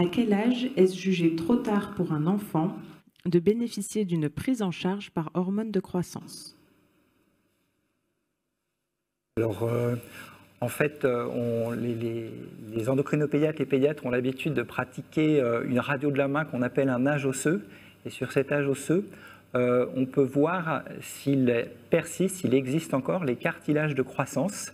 À quel âge est-ce jugé trop tard pour un enfant de bénéficier d'une prise en charge par hormone de croissance? Alors, en fait, les endocrinopédiatres et pédiatres ont l'habitude de pratiquer une radio de la main qu'on appelle un âge osseux. Et sur cet âge osseux, on peut voir s'il persiste, s'il existe encore, les cartilages de croissance.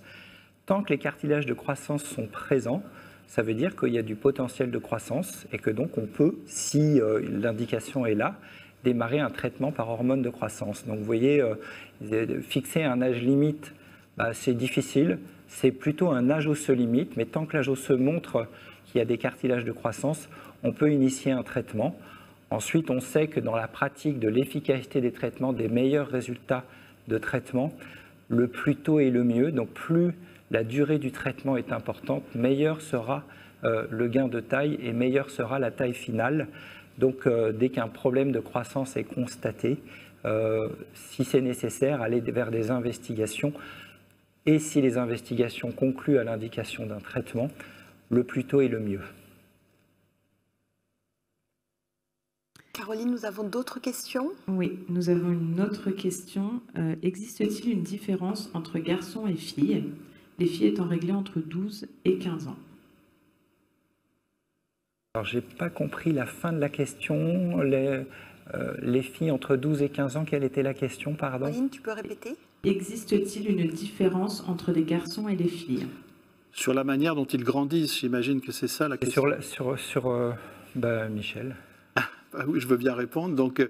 Tant que les cartilages de croissance sont présents, ça veut dire qu'il y a du potentiel de croissance et que donc on peut, si l'indication est là, démarrer un traitement par hormone de croissance. Donc vous voyez, fixer un âge limite, c'est difficile, c'est plutôt un âge osseux limite, mais tant que l'âge osseux montre qu'il y a des cartilages de croissance, on peut initier un traitement. Ensuite, on sait que dans la pratique de l'efficacité des traitements, des meilleurs résultats de traitement, le plus tôt est le mieux, donc plus la durée du traitement est importante, meilleur sera le gain de taille et meilleure sera la taille finale. Donc dès qu'un problème de croissance est constaté, si c'est nécessaire, aller vers des investigations et si les investigations concluent à l'indication d'un traitement, le plus tôt est le mieux. Caroline, nous avons d'autres questions? Oui, nous avons une autre question. Existe-t-il une différence entre garçons et filles? Les filles étant réglées entre 12 et 15 ans. Alors, je n'ai pas compris la fin de la question. Les filles entre 12 et 15 ans, quelle était la question, pardon? Caroline, tu peux répéter? Existe-t-il une différence entre les garçons et les filles? Sur la manière dont ils grandissent, j'imagine que c'est ça la question. Michel. Oui, je veux bien répondre. Donc,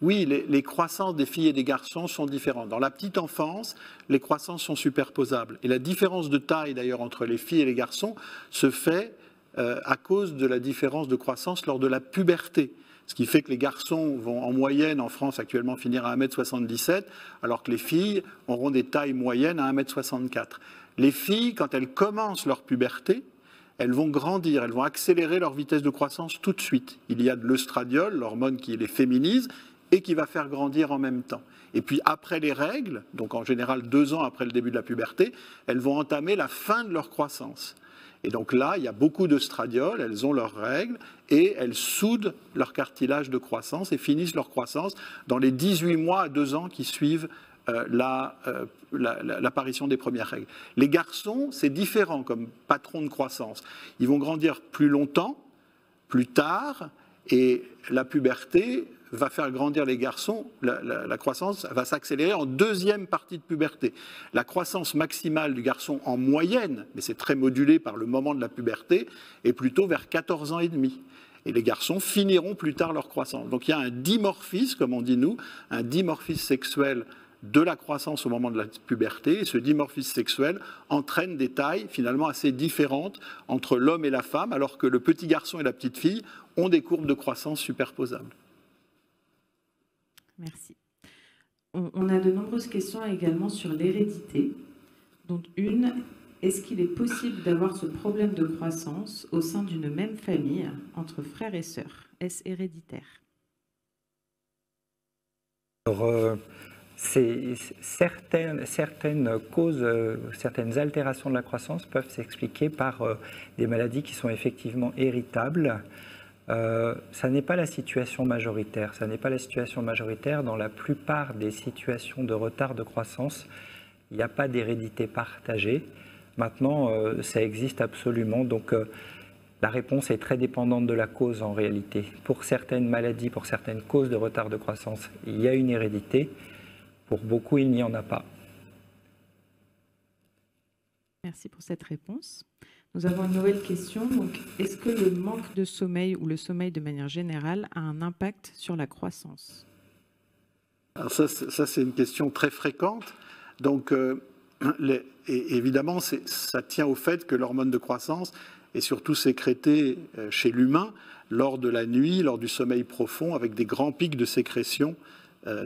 oui, les croissances des filles et des garçons sont différentes. Dans la petite enfance, les croissances sont superposables. Et la différence de taille, d'ailleurs, entre les filles et les garçons se fait à cause de la différence de croissance lors de la puberté. Ce qui fait que les garçons vont en moyenne, en France actuellement, finir à 1,77 m, alors que les filles auront des tailles moyennes à 1,64 m. Les filles, quand elles commencent leur puberté, elles vont grandir, elles vont accélérer leur vitesse de croissance tout de suite. Il y a de l'œstradiol, l'hormone qui les féminise et qui va faire grandir en même temps. Et puis après les règles, donc en général 2 ans après le début de la puberté, elles vont entamer la fin de leur croissance. Et donc là, il y a beaucoup d'œstradiol, elles ont leurs règles et elles soudent leur cartilage de croissance et finissent leur croissance dans les 18 mois à 2 ans qui suivent l'apparition des premières règles. Les garçons, c'est différent comme patron de croissance. Ils vont grandir plus longtemps, plus tard, et la puberté va faire grandir les garçons, la croissance va s'accélérer en deuxième partie de puberté. La croissance maximale du garçon en moyenne, mais c'est très modulé par le moment de la puberté, est plutôt vers 14 ans et demi. Et les garçons finiront plus tard leur croissance. Donc il y a un dimorphisme, comme on dit nous, un dimorphisme sexuel de la croissance au moment de la puberté, et ce dimorphisme sexuel entraîne des tailles finalement assez différentes entre l'homme et la femme, alors que le petit garçon et la petite fille ont des courbes de croissance superposables. Merci. On a de nombreuses questions également sur l'hérédité. Donc une, est-ce qu'il est possible d'avoir ce problème de croissance au sein d'une même famille, entre frères et sœurs? Est-ce héréditaire? Alors, certaines causes, certaines altérations de la croissance peuvent s'expliquer par des maladies qui sont effectivement héritables. Ça n'est pas la situation majoritaire. Ça n'est pas la situation majoritaire. Dans la plupart des situations de retard de croissance, il n'y a pas d'hérédité partagée. Maintenant, ça existe absolument. Donc, la réponse est très dépendante de la cause en réalité. Pour certaines maladies, pour certaines causes de retard de croissance, il y a une hérédité. Pour beaucoup, il n'y en a pas. Merci pour cette réponse. Nous avons une nouvelle question. Est-ce que le manque de sommeil ou le sommeil de manière générale a un impact sur la croissance? Alors ça c'est une question très fréquente. Donc, évidemment, ça tient au fait que l'hormone de croissance est surtout sécrétée chez l'humain lors de la nuit, lors du sommeil profond, avec des grands pics de sécrétion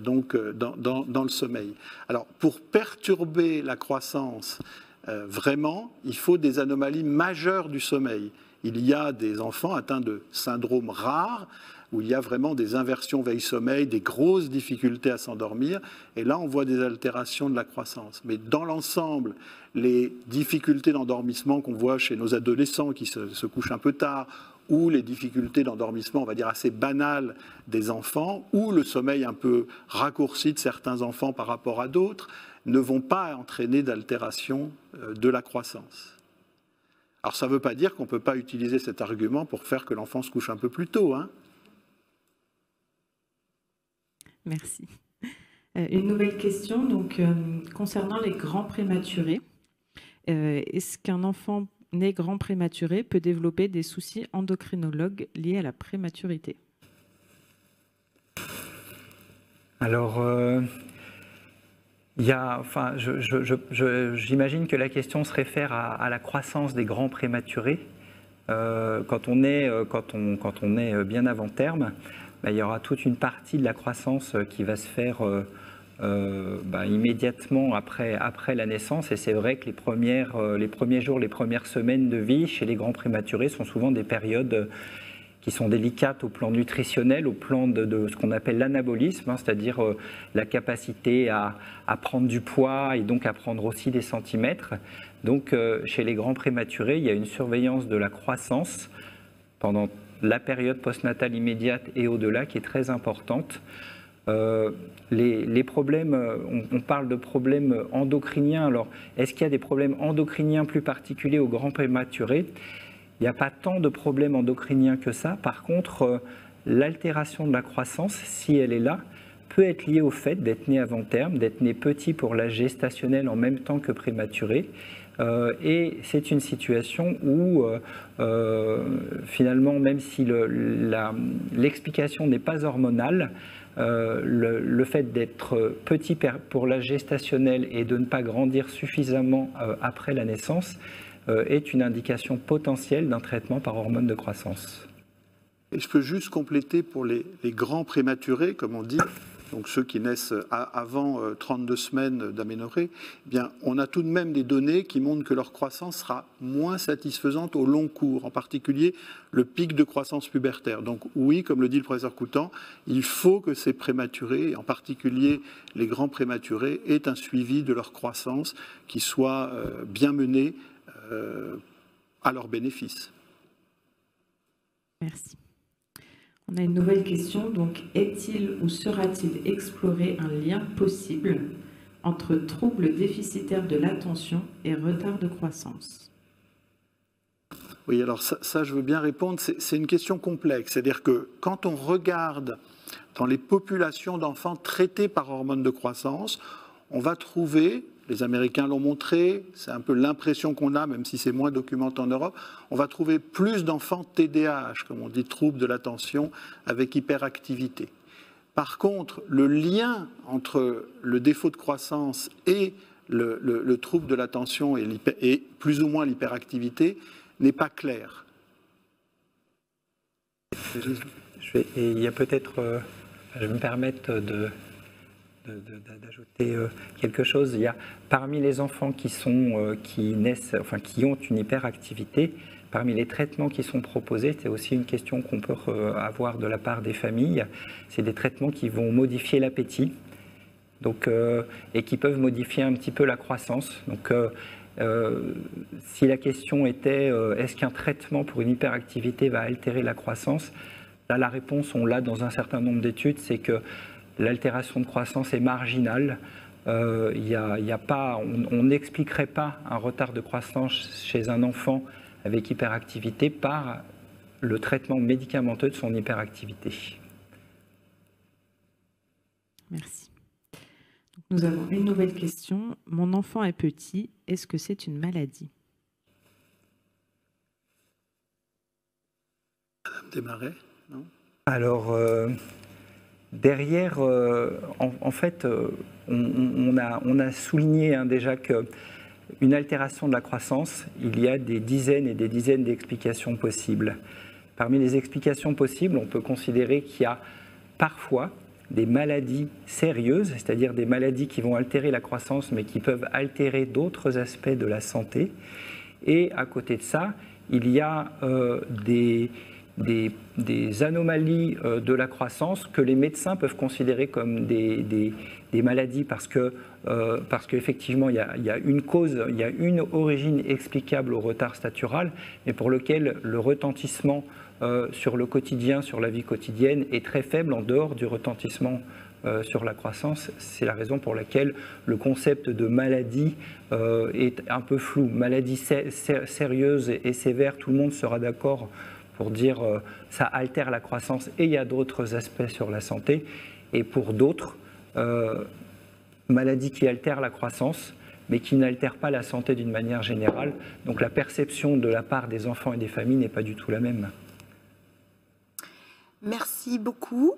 donc dans le sommeil. Alors pour perturber la croissance vraiment, il faut des anomalies majeures du sommeil. Il y a des enfants atteints de syndromes rares où il y a vraiment des inversions veille-sommeil, des grosses difficultés à s'endormir, et là on voit des altérations de la croissance. Mais dans l'ensemble, les difficultés d'endormissement qu'on voit chez nos adolescents qui se couchent un peu tard, ou les difficultés d'endormissement, on va dire, assez banales des enfants, ou le sommeil un peu raccourci de certains enfants par rapport à d'autres, ne vont pas entraîner d'altération de la croissance. Alors ça ne veut pas dire qu'on ne peut pas utiliser cet argument pour faire que l'enfant se couche un peu plus tôt. Hein. Merci. Une nouvelle question, donc, concernant les grands prématurés. Est-ce qu'un enfant né grand prématuré peut développer des soucis endocrinologues liés à la prématurité? Alors, j'imagine que la question se réfère à la croissance des grands prématurés. Quand on est bien avant terme, il y aura toute une partie de la croissance qui va se faire immédiatement après la naissance, et c'est vrai que les premiers jours, les premières semaines de vie chez les grands prématurés sont souvent des périodes qui sont délicates au plan nutritionnel, au plan de ce qu'on appelle l'anabolisme, hein, c'est-à-dire la capacité à prendre du poids et donc à prendre aussi des centimètres. Donc chez les grands prématurés, il y a une surveillance de la croissance pendant la période postnatale immédiate et au-delà qui est très importante. Les problèmes, on parle de problèmes endocriniens. Alors, est-ce qu'il y a des problèmes endocriniens plus particuliers aux grands prématurés? Il n'y a pas tant de problèmes endocriniens que ça. Par contre, l'altération de la croissance, si elle est là, peut être liée au fait d'être né avant terme, d'être né petit pour l'âge gestationnel en même temps que prématuré. Et c'est une situation où, finalement, même si l'explication n'est pas hormonale, le fait d'être petit pour l'âge gestationnel et de ne pas grandir suffisamment après la naissance est une indication potentielle d'un traitement par hormone de croissance. Et je peux juste compléter pour les grands prématurés, comme on dit, donc ceux qui naissent avant 32 semaines d'aménorrhée, eh bien, on a tout de même des données qui montrent que leur croissance sera moins satisfaisante au long cours, en particulier le pic de croissance pubertaire. Donc oui, comme le dit le professeur Coutant, il faut que ces prématurés, en particulier les grands prématurés, aient un suivi de leur croissance qui soit bien mené à leur bénéfice. Merci. On a une nouvelle question, donc est-il ou sera-t-il exploré un lien possible entre troubles déficitaires de l'attention et retard de croissance? Oui, alors ça je veux bien répondre, c'est une question complexe, c'est-à-dire que quand on regarde dans les populations d'enfants traités par hormones de croissance, on va trouver, les Américains l'ont montré, c'est un peu l'impression qu'on a, même si c'est moins documenté en Europe, on va trouver plus d'enfants TDAH, comme on dit, troubles de l'attention avec hyperactivité. Par contre, le lien entre le défaut de croissance et le trouble de l'attention et plus ou moins l'hyperactivité n'est pas clair. Il y a peut-être, je vais me permettre d'ajouter quelque chose. Il y a, parmi les enfants qui ont une hyperactivité, parmi les traitements qui sont proposés, c'est aussi une question qu'on peut avoir de la part des familles, c'est des traitements qui vont modifier l'appétit, donc, et qui peuvent modifier un petit peu la croissance. Donc, si la question était est-ce qu'un traitement pour une hyperactivité va altérer la croissance, là la réponse on l'a dans un certain nombre d'études, c'est que l'altération de croissance est marginale. On n'expliquerait pas un retard de croissance chez un enfant avec hyperactivité par le traitement médicamenteux de son hyperactivité. Merci. Nous avons une nouvelle question. Mon enfant est petit, est-ce que c'est une maladie? Madame Demaret, non? Alors... derrière, on a souligné déjà qu'une altération de la croissance, il y a des dizaines et des dizaines d'explications possibles. Parmi les explications possibles, on peut considérer qu'il y a parfois des maladies sérieuses, c'est-à-dire des maladies qui vont altérer la croissance mais qui peuvent altérer d'autres aspects de la santé. Et à côté de ça, il y a des anomalies de la croissance que les médecins peuvent considérer comme des maladies parce qu'effectivement il y a une cause, il y a une origine explicable au retard statural et pour lequel le retentissement sur le quotidien, sur la vie quotidienne est très faible en dehors du retentissement sur la croissance. C'est la raison pour laquelle le concept de maladie est un peu flou. Maladie sérieuse et sévère, tout le monde sera d'accord pour dire ça altère la croissance et il y a d'autres aspects sur la santé. Et pour d'autres, maladie qui altère la croissance, mais qui n'altère pas la santé d'une manière générale. Donc la perception de la part des enfants et des familles n'est pas du tout la même. Merci beaucoup.